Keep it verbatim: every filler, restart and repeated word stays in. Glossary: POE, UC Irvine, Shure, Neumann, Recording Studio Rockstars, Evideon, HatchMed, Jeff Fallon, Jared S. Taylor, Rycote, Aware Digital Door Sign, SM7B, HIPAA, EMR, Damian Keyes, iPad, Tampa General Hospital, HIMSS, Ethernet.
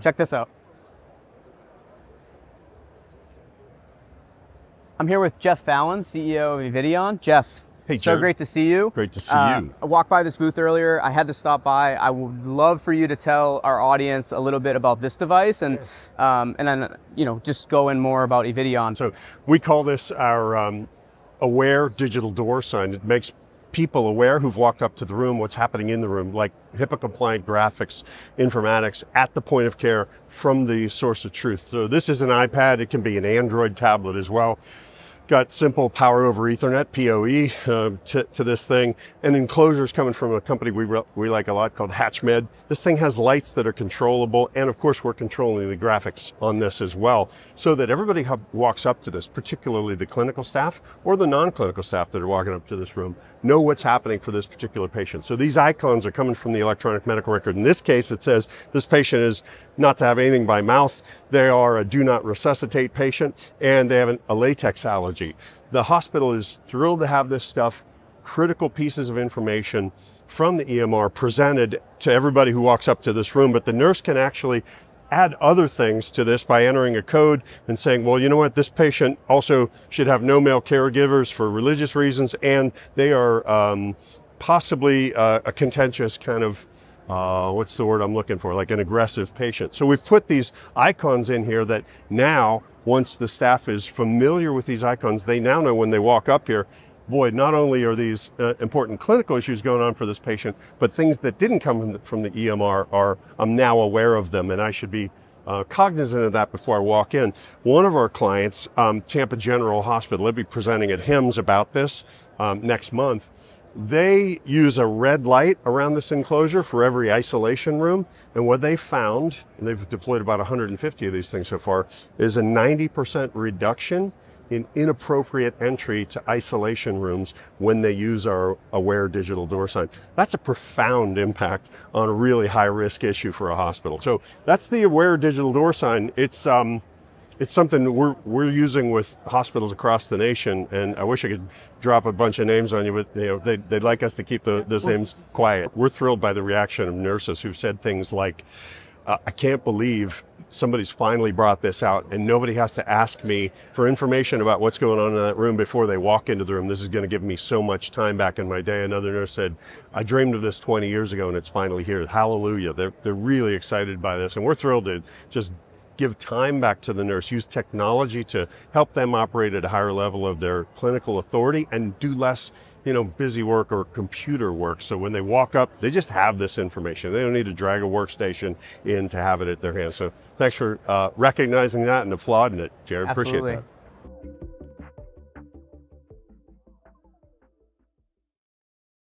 Check this out. I'm here with Jeff Fallon, C E O of Evideon. Jeff, hey, so great to see you. Great to see uh, you. I walked by this booth earlier. I had to stop by. I would love for you to tell our audience a little bit about this device, and yes. um, and then you know just go in more about Evideon. So we call this our um, Aware Digital Door Sign. It makes people aware who've walked up to the room what's happening in the room, like HIPAA compliant graphics, informatics at the point of care from the source of truth. So this is an iPad. It can be an Android tablet as well. Got simple power over Ethernet, P O E, uh, to, to this thing. And enclosures coming from a company we, re we like a lot called HatchMed. This thing has lights that are controllable. And of course, we're controlling the graphics on this as well, so that everybody walks up to this, particularly the clinical staff or the non-clinical staff that are walking up to this room, know what's happening for this particular patient. So these icons are coming from the electronic medical record. In this case, it says this patient is not to have anything by mouth. They are a do not resuscitate patient, and they have an, a latex allergy. The hospital is thrilled to have this stuff, critical pieces of information from the E M R presented to everybody who walks up to this room, but the nurse can actually add other things to this by entering a code and saying, well, you know what, this patient also should have no male caregivers for religious reasons, and they are um, possibly uh, a contentious kind of Uh, what's the word I'm looking for? Like an aggressive patient. So we've put these icons in here that now, once the staff is familiar with these icons, they now know when they walk up here, boy, not only are these uh, important clinical issues going on for this patient, but things that didn't come from the, from the E M R are, I'm now aware of them, and I should be Uh, cognizant of that before I walk in. One of our clients, um, Tampa General Hospital, they'll be presenting at HIMSS about this um, next month. They use a red light around this enclosure for every isolation room. And what they found, and they've deployed about one hundred fifty of these things so far, is a ninety percent reduction in inappropriate entry to isolation rooms when they use our Aware Digital Door Sign. That's a profound impact on a really high risk issue for a hospital. So that's the Aware Digital Door Sign. It's, um, it's something we're, we're using with hospitals across the nation, and I wish I could drop a bunch of names on you, but you know, they'd, they'd like us to keep the, those names quiet. We're thrilled by the reaction of nurses who've said things like, uh, I can't believe somebody's finally brought this out and nobody has to ask me for information about what's going on in that room before they walk into the room. This is going to give me so much time back in my day. Another nurse said, I dreamed of this twenty years ago and it's finally here. Hallelujah. They're, they're really excited by this, and we're thrilled to just give time back to the nurse, use technology to help them operate at a higher level of their clinical authority and do less, you know, busy work or computer work. So when they walk up, they just have this information. They don't need to drag a workstation in to have it at their hands. So thanks for uh, recognizing that and applauding it, Jared. Absolutely. Appreciate that.